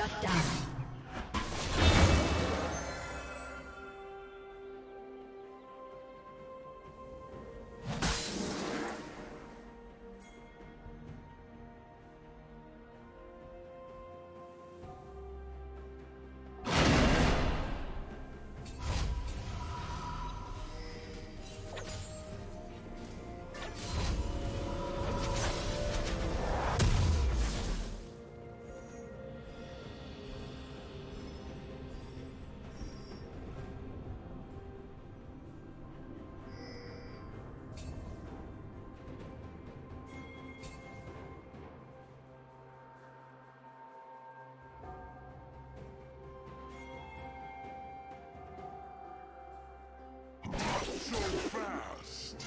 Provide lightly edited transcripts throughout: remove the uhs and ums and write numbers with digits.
Shut down. So fast!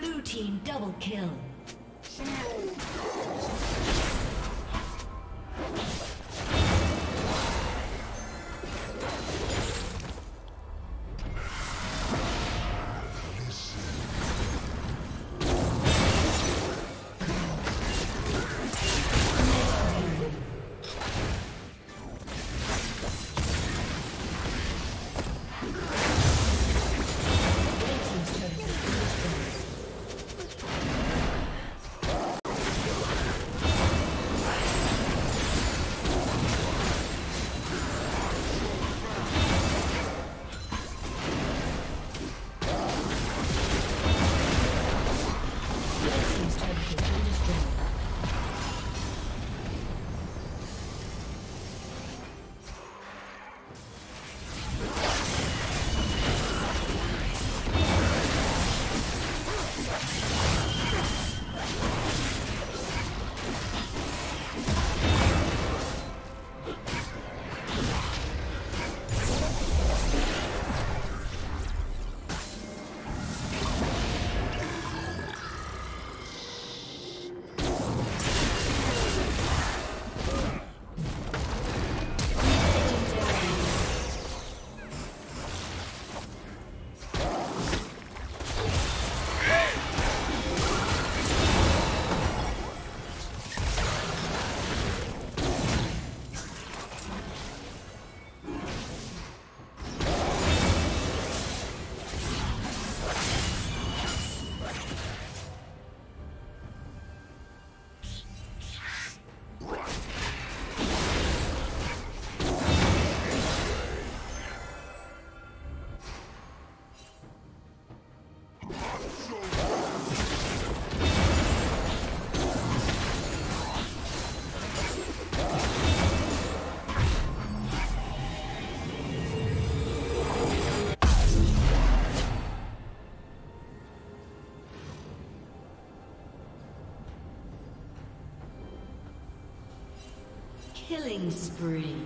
Blue team double kill. Killing spree.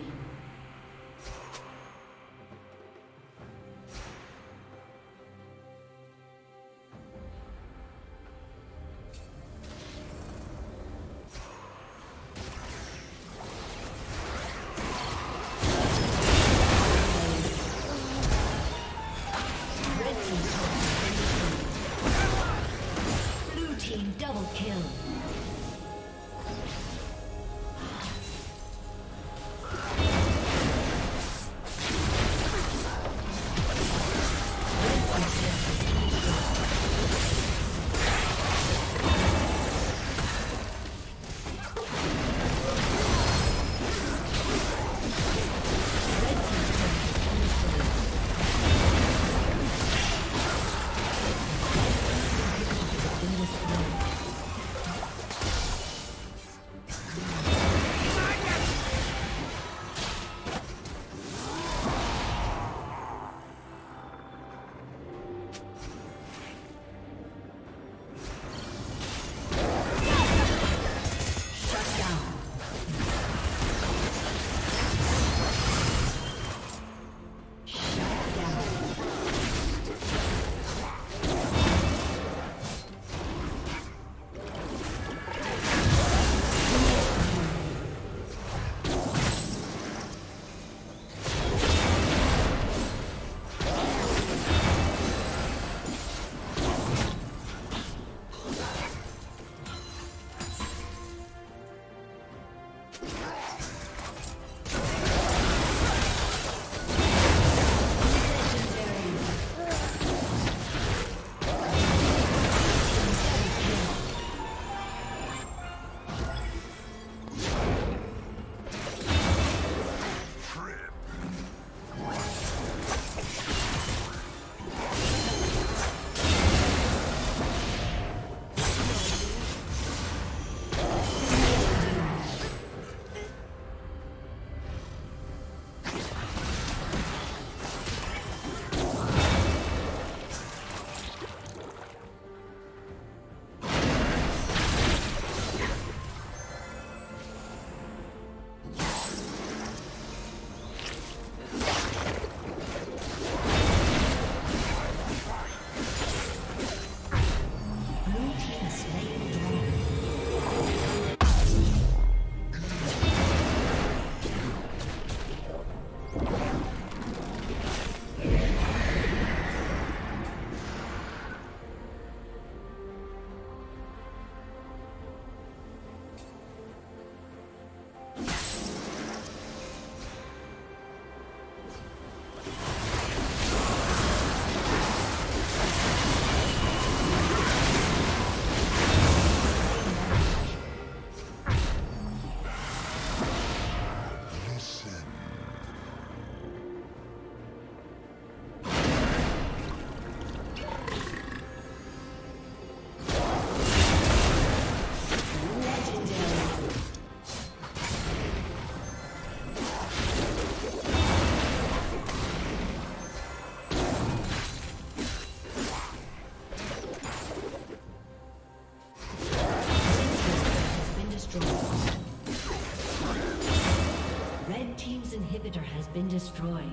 Inhibitor has been destroyed.